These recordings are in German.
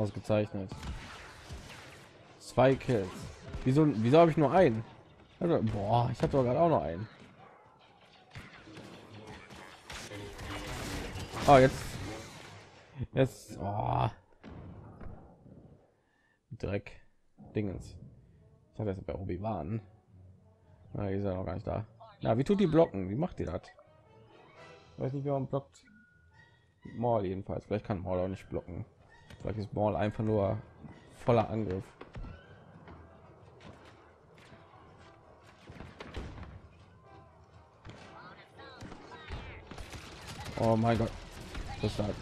Ausgezeichnet. 2 Kills. Wieso habe ich nur einen? Also, boah, ich habe doch gerade auch noch einen. Oh, jetzt oh. Dreck Dingens. Ich hatte jetzt bei Obi-Wan. Na, die ist ja noch gar nicht da. Na, wie tut die blocken? Wie macht die das? Weiß nicht, wie man blockt. Maul jedenfalls. Vielleicht kann Maul auch nicht blocken. Vielleicht ist Maul einfach nur voller Angriff. Oh mein Gott, das hat.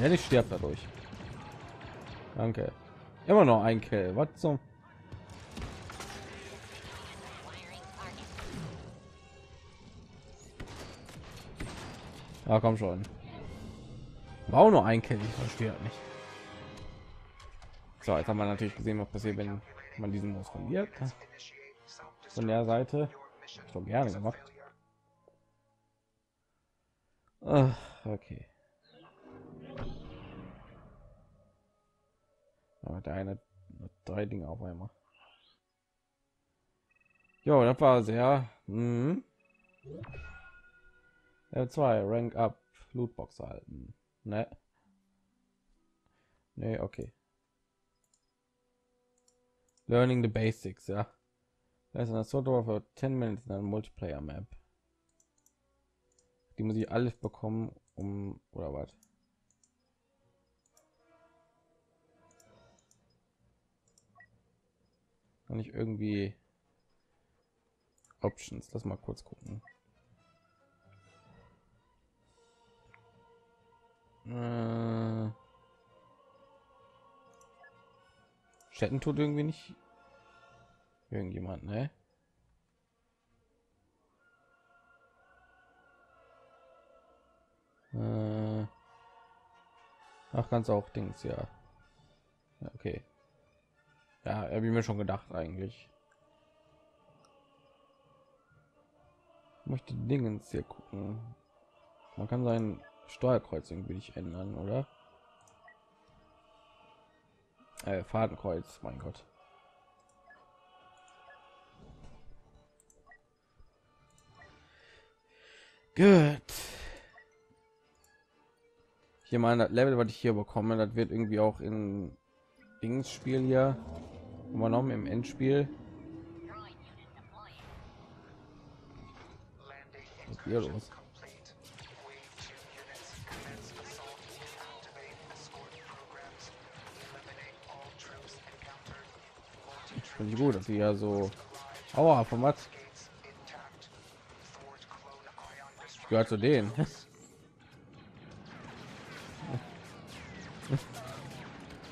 Ja, ich sterbe dadurch. Danke. Immer noch ein Kill. Was zum? Ja, komm schon. War auch nur ein Kill. Ich verstehe das nicht. So, jetzt haben wir natürlich gesehen, was passiert, wenn man diesen Modus verliert. Von der Seite. Schon gerne gemacht. Ach, okay. Ja, der eine hat 3 Dinge auf einmal. Jo, das war sehr. L2 Rank Up Lootbox halten. Ne? Nee, okay. Learning the Basics, ja. Das ist eine Software für 10 Minuten in einer Multiplayer Map. Die muss ich alles bekommen, um oder was? Kann ich irgendwie Options? Lass mal kurz gucken. Chatten tut irgendwie nicht irgendjemand, ne? Ach, ganz auch Dings, ja. Okay. Ja, habe ich mir schon gedacht eigentlich. Ich möchte Dingens hier gucken. Man kann sein Steuerkreuz irgendwie nicht ändern, oder? Fadenkreuz, mein Gott. Gut. Hier mal das Level, was ich hier bekomme, das wird irgendwie auch in Dings Spiel hier übernommen im Endspiel. Was ist hier los? Finde ich gut, dass sie ja so. Aua, vom was? Ich gehöre zu denen.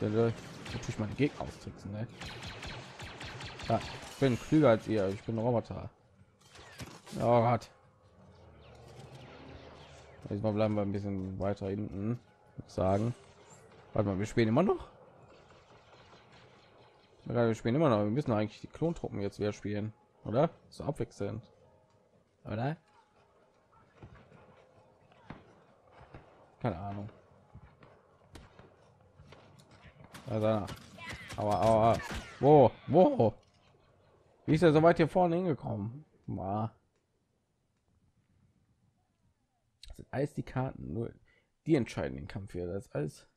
Natürlich meine Gegner austricksen, ne? Ja, ich bin klüger als ihr, ich bin Roboter. Oh Gott. Diesmal bleiben wir ein bisschen weiter hinten, sagen. Warte mal, wir spielen immer noch? Ja, wir spielen immer noch, wir müssen eigentlich die Klontruppen jetzt wieder spielen, oder? So abwechselnd, oder? Keine Ahnung. Also, aber wo wie ist er so weit hier vorne hingekommen? Das sind alles die Karten, nur die entscheiden den Kampf hier. Das ist alles,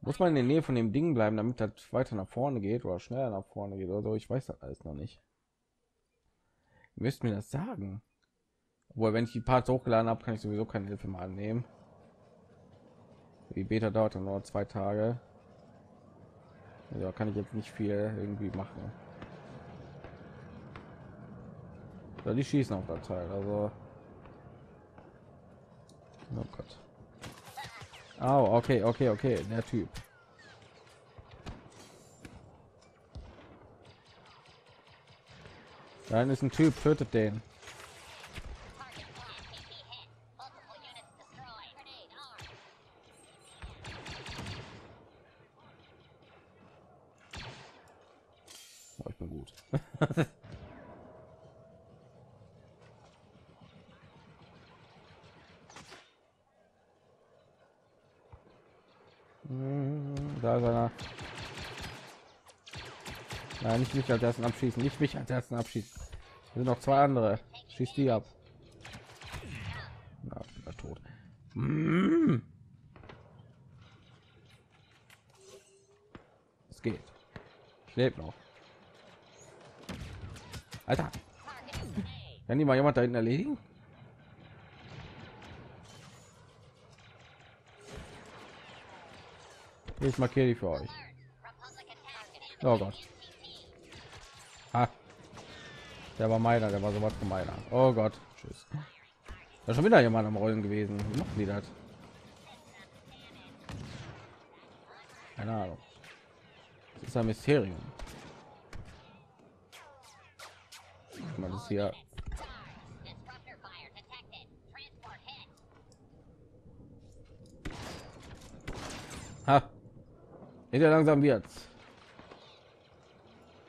muss man in der Nähe von dem Ding bleiben, damit das weiter nach vorne geht oder schneller nach vorne geht oder so. Ich weiß das alles noch nicht. Ihr müsst mir das sagen, obwohl, wenn ich die Parts hochgeladen habe, kann ich sowieso keine Hilfe mehr annehmen. Die Beta dauert nur 2 Tage. Also kann ich jetzt nicht viel irgendwie machen. Ja, die schießen auf das Teil, also. Oh Gott. Oh, okay. Der Typ. Nein, ist ein Typ, tötet den. Da ist einer. Nein, nicht mich als ersten abschießen. Nicht mich als ersten abschießen. Hier sind noch zwei andere. Schießt die ab. Na, ich bin da tot. Es geht. Ich lebe noch. Alter. Kann die mal jemand da hinten erledigen? Ich markiere die für euch. Oh Gott. Ah. Der war meiner, der war sowas von meiner. Oh Gott. Tschüss. Da ist schon wieder jemand am Rollen gewesen. Wie machen die das? Keine Ahnung. Das ist ein Mysterium. Guck mal, das ist hier. Ha. Ja, langsam wird's.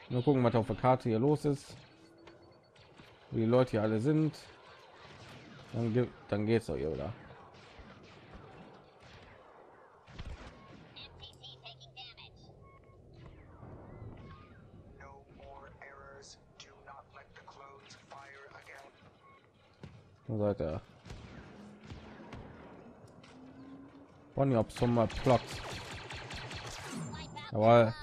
Nur gucken, was auf der Karte hier los ist, wie die Leute hier alle sind. Dann geht's doch hier, oder? Wo seid ihr? Bonnie ob zum Plot. Jawohl.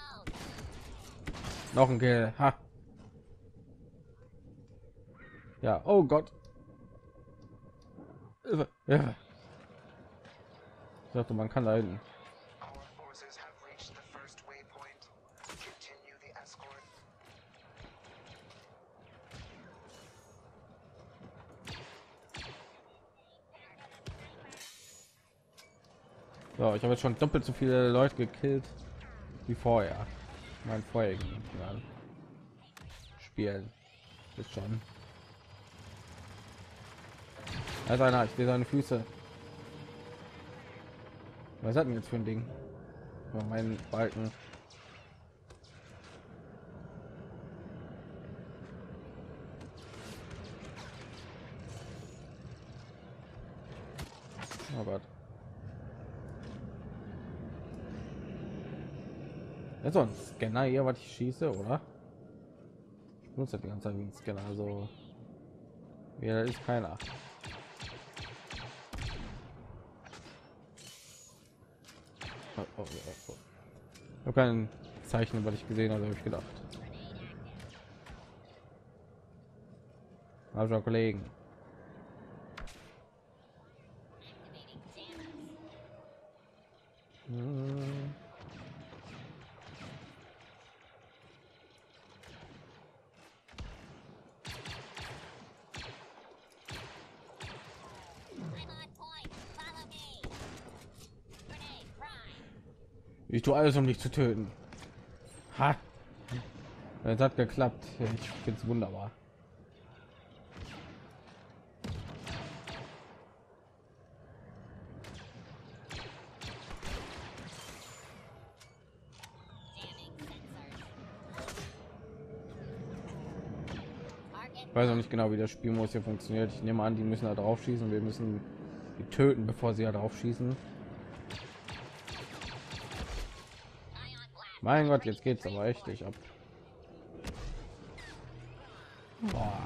Noch ein Kill. Ha. Ja, oh Gott. Ja. Ich dachte, man kann da hin. So, ich habe jetzt schon doppelt so viele Leute gekillt wie vorher. Mein vorherigen Spiel ist schon. Also einer, ich sehe seine Füße. Was hat mir jetzt für ein Ding? Über meinen Balken. Oh Gott. Jetzt so ein Scanner hier, was ich schieße, oder? Ich benutze die ganze Zeit wie ein Scanner, also ja, da ist keiner. Oh. Ich habe kein Zeichen, was ich gesehen habe, habe ich gedacht. Also Kollegen. Ich tue alles, um dich zu töten. Ha! Das hat geklappt. Ich finde es wunderbar. Ich weiß auch nicht genau, wie das Spielmodus hier funktioniert. Ich nehme an, die müssen da drauf schießen. Wir müssen die töten, bevor sie da drauf schießen. Mein Gott, jetzt geht's aber richtig ab. Boah.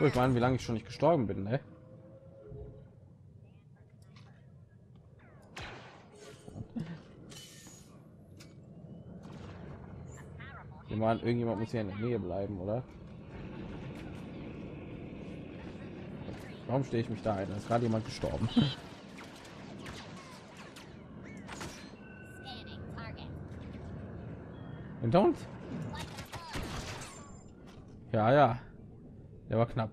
Ich meine, wie lange ich schon nicht gestorben bin, ne? Ich meine, irgendjemand muss hier in der Nähe bleiben, oder? Warum stehe ich mich da ein? Da ist gerade jemand gestorben. Und don't? Ja, der war knapp.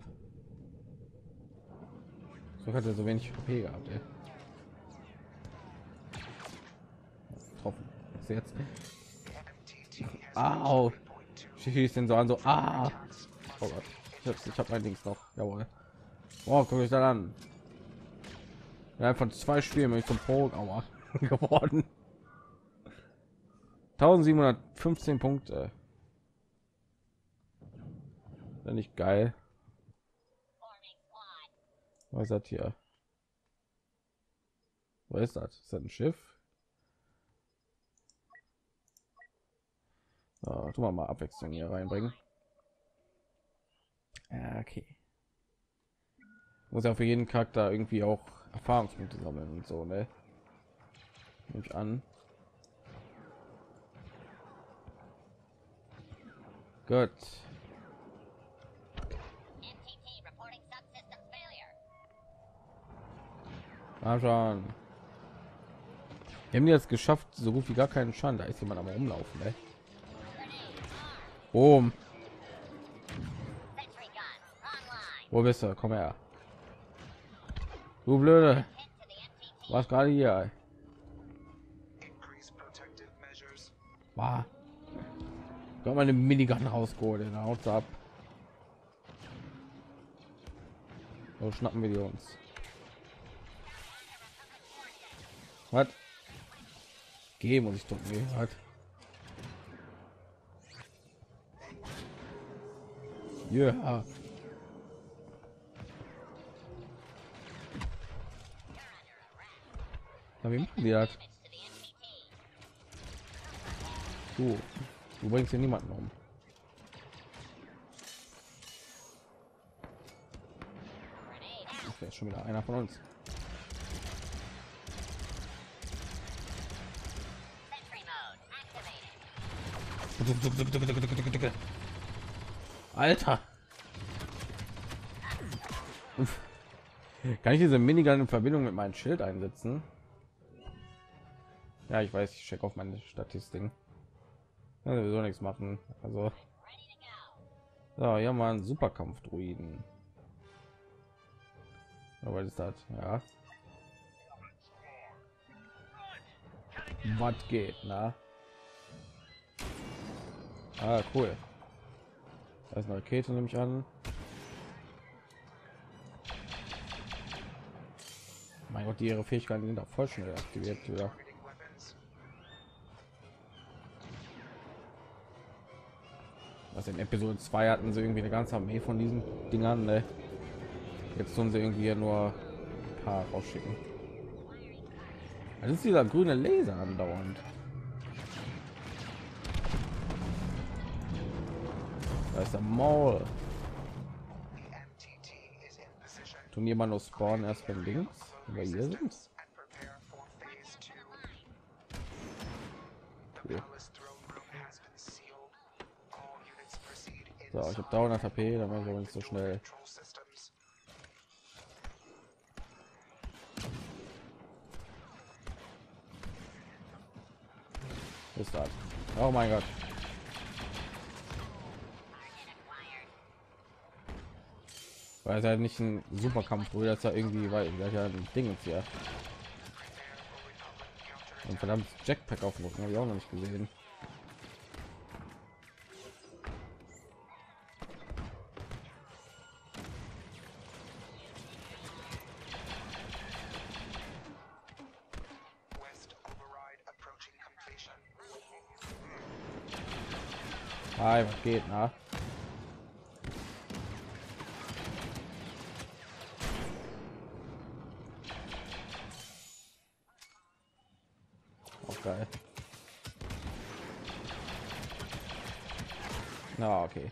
So hat er so wenig HP gehabt. Ey. Getroffen. Was jetzt? Au! Schießt den so an, so. Ah! Oh Gott. Ich hab mein Dings noch. Jawohl. Oh, guck ich da an. Ja, von 2 Spielen bin ich zum Pro-Gammer geworden. 1715 Punkte. Ist ja nicht geil. Was ist das hier? Was ist das? Ist das ein Schiff? So, tun wir mal Abwechslung hier reinbringen. Okay. Muss ja für jeden Charakter irgendwie auch Erfahrungspunkte sammeln und so, ne? Nehme ich an. Gut. Ah, schon. Wir haben jetzt geschafft, so gut wie gar keinen Schaden. Da ist jemand am Rumlaufen, ne? Boom. Wo bist du? Komm her. Du Blöde. Was gerade hier? War. Kann man eine Minigun rausgeholt, den haut ab. So schnappen wir die uns. Was? Geh, muss ich doch nicht. Halt. Ja. Na, wie machen die das? Du bringst hier niemanden um. Das wäre schon wieder einer von uns. Alter. Kann ich diese Minigun in Verbindung mit meinem Schild einsetzen? Ja, ich weiß, ich check auf meine Statistiken. Ja, sowieso nichts machen. Also so, ja, man Superkampf Druiden. Aber ist das ja? Was geht, na? Ah, cool. Da ist eine Rakete, nehme ich an. Mein Gott, die ihre Fähigkeiten sind auch voll schnell aktiviert wieder. Was in Episode 2 hatten sie irgendwie eine ganze Armee von diesen Dingern, ne? Jetzt tun sie irgendwie nur ein paar rausschicken. Das ist dieser grüne Laser andauernd. Da ist der Maul. Tun jemand nur spawnen erst beim Links, weil hier sind. Cool. So, ich habe 300 HP, dann machen wir uns so schnell. Ist das? Oh mein Gott. Weil es halt nicht ein Superkampf, wo das ja irgendwie, weil ich ja ein Ding jetzt hier. Und verdammt Jackpack aufrufen, habe ich auch noch nicht gesehen. Hi, was geht, na? Okay. Na, okay.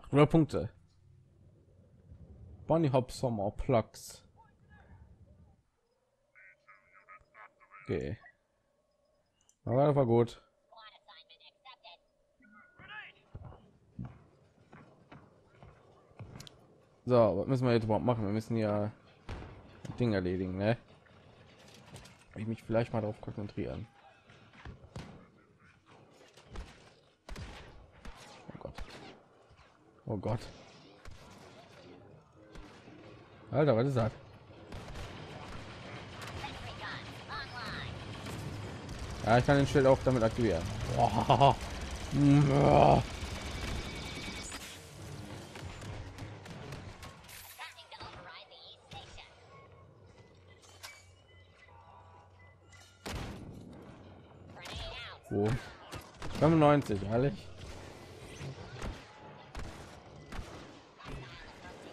800 Punkte. Bunny Hop Sommer Plugs. Okay. Aber das war gut. So, was müssen wir jetzt überhaupt machen? Wir müssen ja Dinge erledigen, ne? Ich mich vielleicht mal darauf konzentrieren. Oh Gott. Oh Gott. Alter, was ist das? Ja, ich kann den Schild auch damit aktivieren. Oh. Oh. Oh. 95, ehrlich.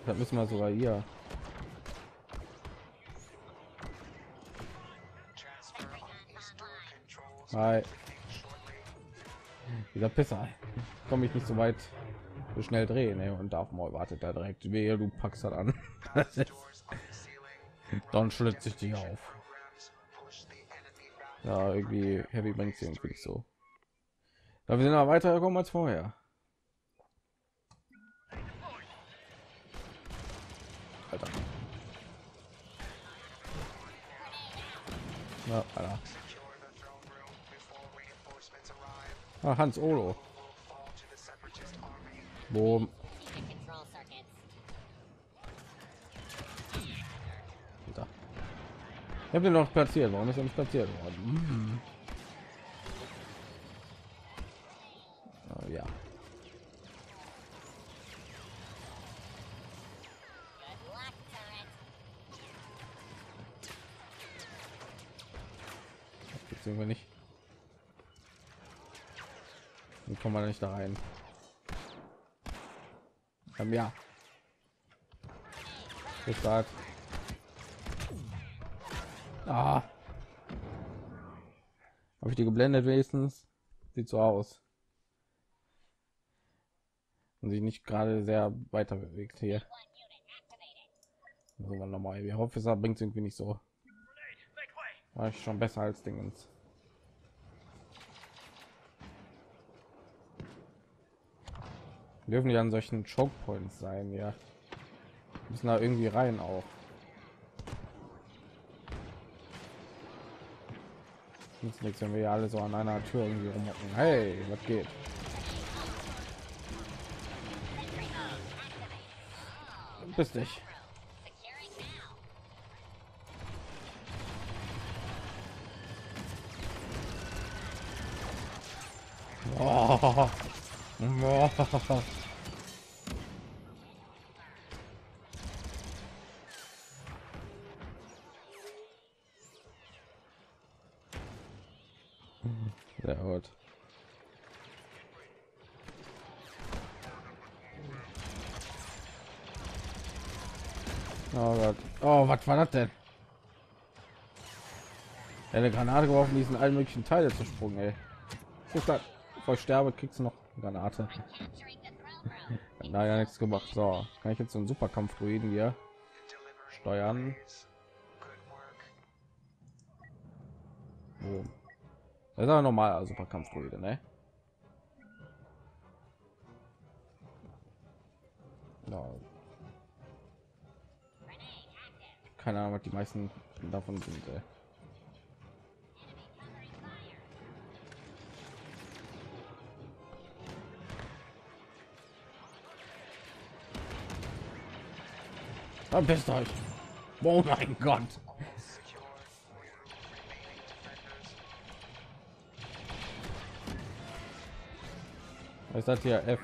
Das müssen wir sogar hier. Hi. Dieser Pisser. Komme ich nicht so weit, so schnell drehen, ey. Und darf mal wartet da direkt. Wehe, du packst das an. Dann schlitze ich dich auf. Ja, irgendwie Heavy bringt sie irgendwie nicht so. Da wir sind aber weitergekommen als vorher. Alter. Ja, Alter. Ah, Hans Olo. Boom. Alter. Ich habe den noch platziert. Warum ist er nicht platziert worden? Oh, ja. Jetzt sind wir nicht. Dann kommen wir nicht da rein. Ja. Gesagt. Ah. Habe ich die geblendet wenigstens? Sieht so aus. Und sich nicht gerade sehr weiter bewegt hier. So, noch mal. Wir hoffen, es bringt irgendwie nicht so. War ich schon besser als Dingens. Wir dürfen ja an solchen Choke Points sein, ja. Wir müssen da irgendwie rein auch. Nützt nichts, wenn wir alle so an einer Tür irgendwie rumhocken. Hey, was geht? Bist dich. Oh. Oh. Sehr gut. Oh Gott. Oh, was war das denn? Ja, eine Granate geworfen, diesen allen möglichen Teile zu sprungen, ey. Guck da, bevor ich sterbe, kriegst du noch eine Granate. Naja, nichts gemacht. So, kann ich jetzt so einen Superkampf-Druiden hier steuern? Boom. Das ist aber normaler Superkampf-Druide, ne? No. Keine Ahnung, was die meisten davon sind. Ey. Dann bist euch. Oh mein Gott. Was ist das hier? F.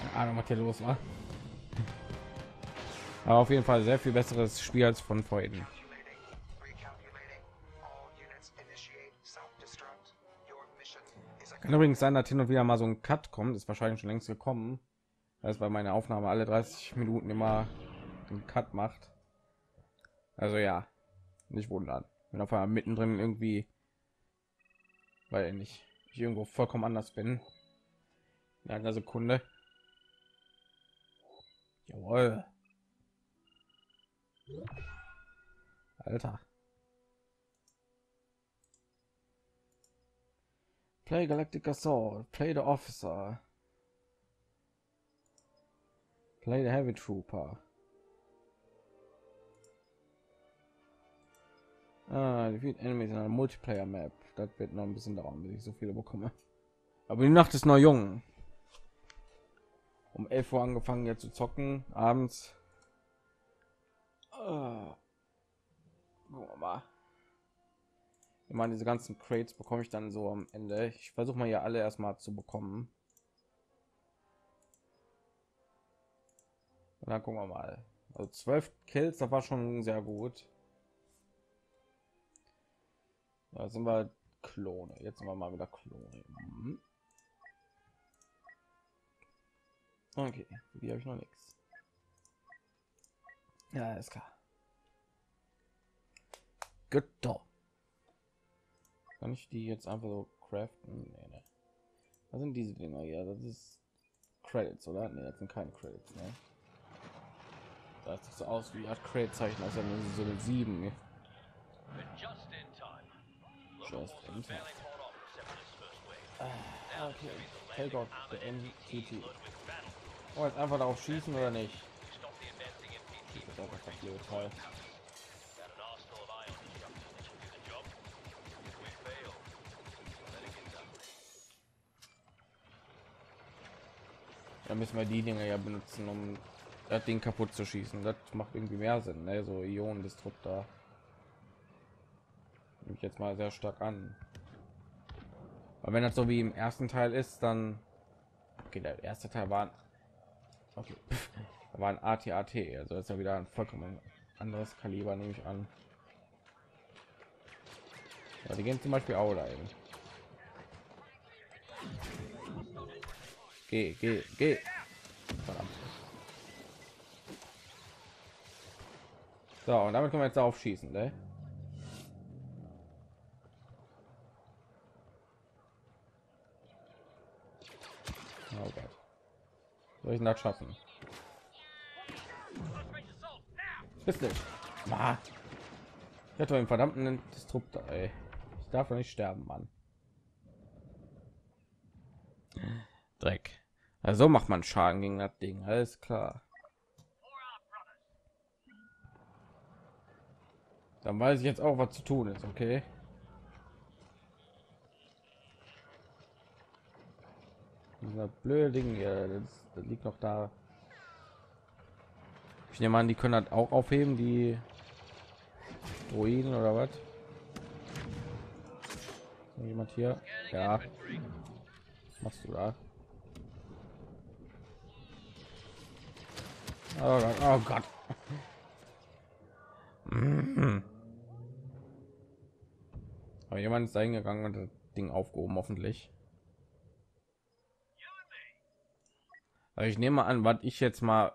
Keine Ahnung, was hier los war. Aber auf jeden Fall sehr viel besseres Spiel als von vorhin. Kann übrigens sein, dass hin und wieder mal so ein Cut kommt, ist wahrscheinlich schon längst gekommen. Das bei meiner Aufnahme alle 30 Minuten immer einen Cut macht. Also ja, nicht wundern, wenn auf einmal mittendrin irgendwie, weil ich irgendwo vollkommen anders bin. In einer Sekunde. Jawohl. Alter. Play Galactic Assault, play the officer, play the heavy trooper. Defeat enemies in einer Multiplayer Map. Das wird noch ein bisschen dauern, bis ich so viele bekomme. Aber die Nacht ist noch jung. Um 11 Uhr angefangen jetzt zu zocken, abends. Gucken wir mal. Ich meine, diese ganzen Crates bekomme ich dann so am Ende. Ich versuche mal ja alle erstmal zu bekommen. Und dann gucken wir mal. Also 12 Kills, das war schon sehr gut. Da sind wir Klone. Jetzt sind wir mal wieder Klone. Okay, die habe ich noch nichts. Ja, ist klar. Gut. Kann ich die jetzt einfach so craften? Nee, nee. Was sind diese Dinger hier? Das ist Credits, oder? Nee, das sind keine Credits. Ne? Das sieht so aus wie Art Credit Zeichen, also so eine 7. Okay. Takeoff beenden. Oh, jetzt einfach darauf schießen oder nicht? Da müssen wir die Dinge ja benutzen, um das Ding kaputt zu schießen. Das macht irgendwie mehr Sinn, ne? So Ionendestruktor. Nehme ich jetzt mal sehr stark an. Aber wenn das so wie im ersten Teil ist, dann okay, der erste Teil war okay. War ein AT-AT, also das ist ja wieder ein vollkommen anderes Kaliber, nehme ich an. Ja, die gehen zum Beispiel auch da. Geh. Verdammt. So, und damit können wir jetzt darauf schießen, ne? Oh Gott. Soll ich das schaffen? Ist nicht. Ma. Ich hatte einen verdammten Destruktor, ey. Ich darf doch nicht sterben, Mann. Dreck. Also macht man Schaden gegen das Ding, alles klar. Dann weiß ich jetzt auch, was zu tun ist, okay? Dieser blöde Ding hier, das liegt noch da. Ich nehme an, die können halt auch aufheben, die Droiden oder was? Jemand hier? Ja. Was machst du da? Oh Gott. Oh Gott. Aber jemand ist eingegangen und das Ding aufgehoben, hoffentlich. Also ich nehme an, was ich jetzt mal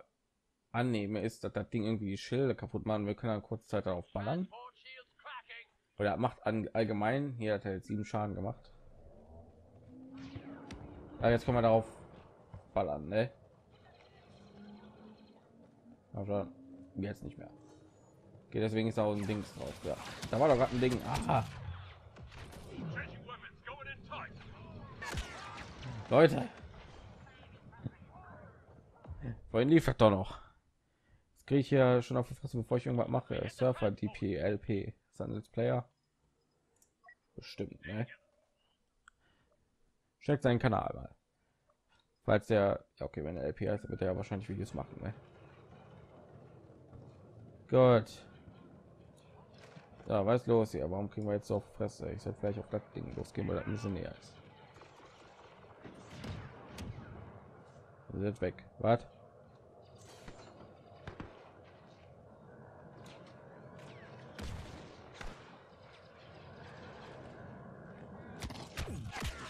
annehme, ist, dass das Ding irgendwie die Schilde kaputt machen. Wir können dann kurz Zeit darauf ballern. Oder macht allgemein. Hier hat er jetzt 7 Schaden gemacht. Aber jetzt können wir darauf ballern, ne? Aber jetzt nicht mehr. Okay, deswegen ist auch ein Dings drauf. Ja. Da war doch gerade ein Ding. Aha. Leute. Vorhin lief das doch noch. Jetzt kriege ich ja schon auf die Fresse, bevor ich irgendwas mache. Surfer DP LP. Sunless Player. Bestimmt, ne? Checkt seinen Kanal mal. Falls der, okay, wenn der LP heißt, wird er ja wahrscheinlich Videos machen, ne? Gott. Da, was los hier? Warum kriegen wir jetzt so auf Fresse? Ich sollte vielleicht auf das Ding losgehen, weil das ein bisschen näher ist. Sind weg. Wart.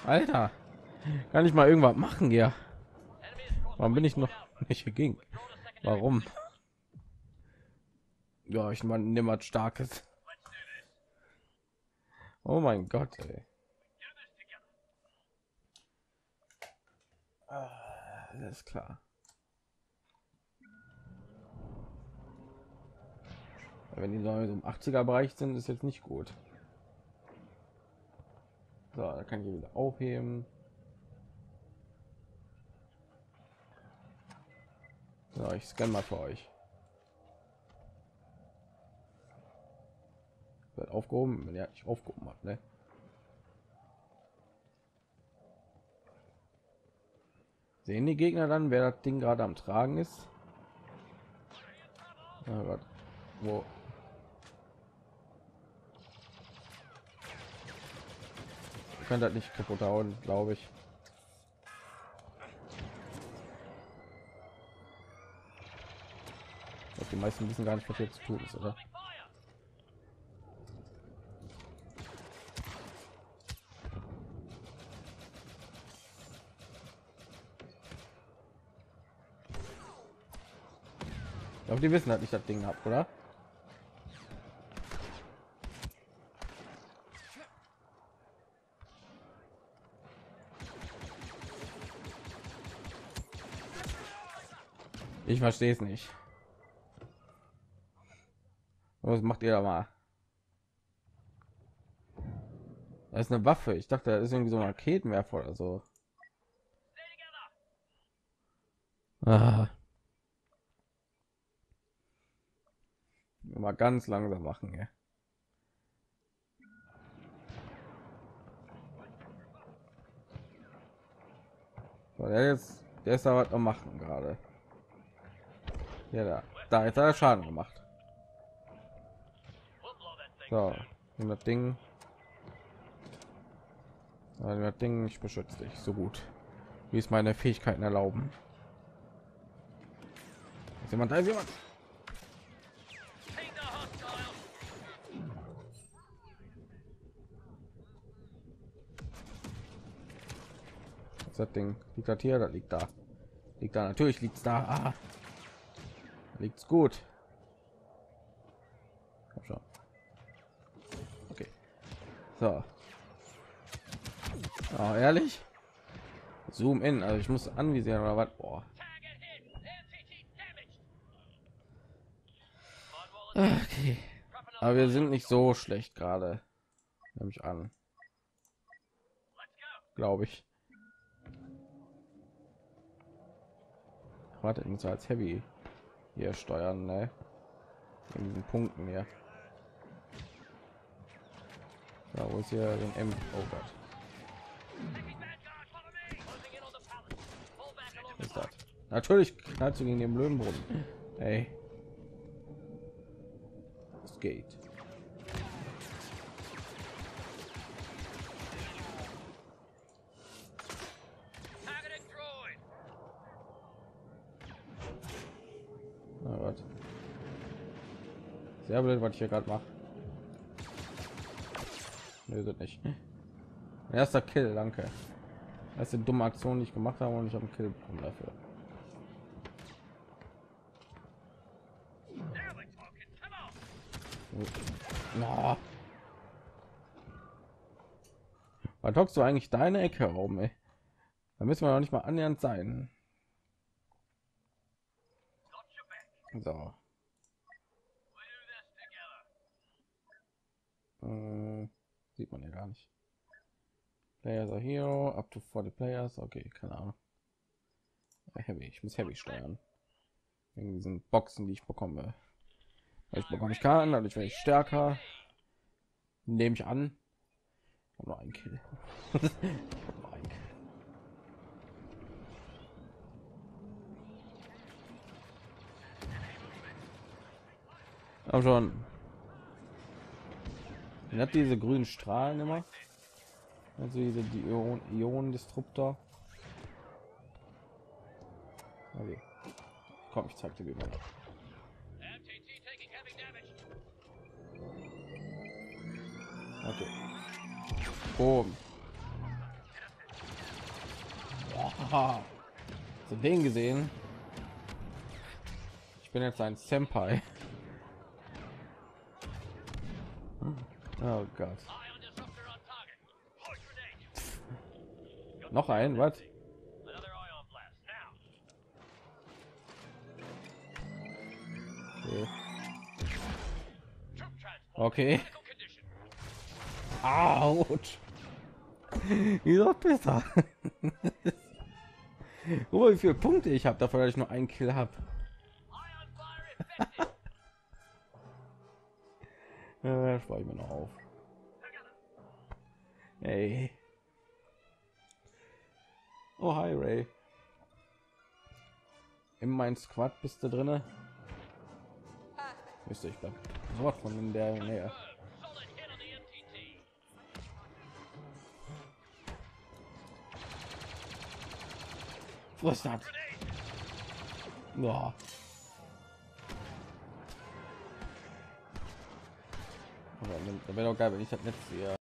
Alter, kann ich mal irgendwas machen hier? Warum bin ich noch nicht gegen? Warum? Ja, ich meine, nimm was Starkes. Oh mein Gott, ey. Alles klar. Wenn die Leute so im 80er Bereich sind, ist jetzt nicht gut. So, da kann ich wieder aufheben. So, ich scanne mal für euch. Wird aufgehoben, wenn er nicht aufgehoben hat, ne? Sehen die Gegner dann, wer das Ding gerade am Tragen ist? Oh Gott. Wo? Ich kann das nicht kaputt hauen, glaube ich. Ich glaube, die meisten wissen gar nicht, was jetzt zu tun ist, oder? glaube, die wissen halt nicht, das Ding ab, oder? Ich verstehe es nicht. Was macht ihr da mal? Das ist eine Waffe. Ich dachte, da ist irgendwie so ein Raketenwerfer oder so. Ah. Mal ganz langsam machen, ja. So, der ist da was am Machen gerade. Ja, da jetzt hat er Schaden gemacht. So, das Ding. Das Ding, ich beschütze dich so gut, wie es meine Fähigkeiten erlauben. Ist jemand da? Ist jemand? Das Ding liegt das hier, das liegt da. Liegt da, natürlich liegt es da. Ah. Liegt's gut. Okay. So. Oh, ehrlich? Zoom in. Also ich muss anvisieren oder was? Boah. Okay. Aber wir sind nicht so schlecht gerade. Nehme ich an. Glaube ich. Warte, ich muss als Heavy hier steuern, ne? In diesen Punkten hier. Da wo ist hier den M. Oh Gott. Ist das? Natürlich knallst du gegen den Löwenbrunnen. Hey. Es geht. Sehr blöd, was ich hier gerade mache. Nee, das nicht. Erster Kill, danke. Das ist eine dumme Aktion, die ich gemacht habe, und ich habe einen Kill bekommen dafür. Oh. Was hockst du eigentlich deine Ecke herum, ey? Da müssen wir noch nicht mal annähernd sein. So. Sieht man ja gar nicht. Players are hero, up to 40 players. Okay, keine Ahnung. Heavy, ich muss Heavy steuern. Wegen diesen Boxen, die ich bekomme. Ich bekomme ich Karten, dadurch werde ich stärker. Nehme ich an. Ich habe noch einen Kill. Aber schon. Und hat diese grünen Strahlen immer, also diese Ionen-Disruptor. Okay. Komm, ich zeig dir wieder. Okay. Boom. Wow. Zu den gesehen. Ich bin jetzt ein Senpai. Oh Gott. Noch ein, was? Okay. Autsch. Wieso besser? Wie viele Punkte ich habe, dafür dass ich nur einen Kill habe. Spare ich mir noch auf. Hey. Oh, hi Ray. In mein Squad bist du drinne? Müsste ich dann sowas von in der Nähe. Was das? Ja. Da wäre doch geil, wenn ich das letzte Jahr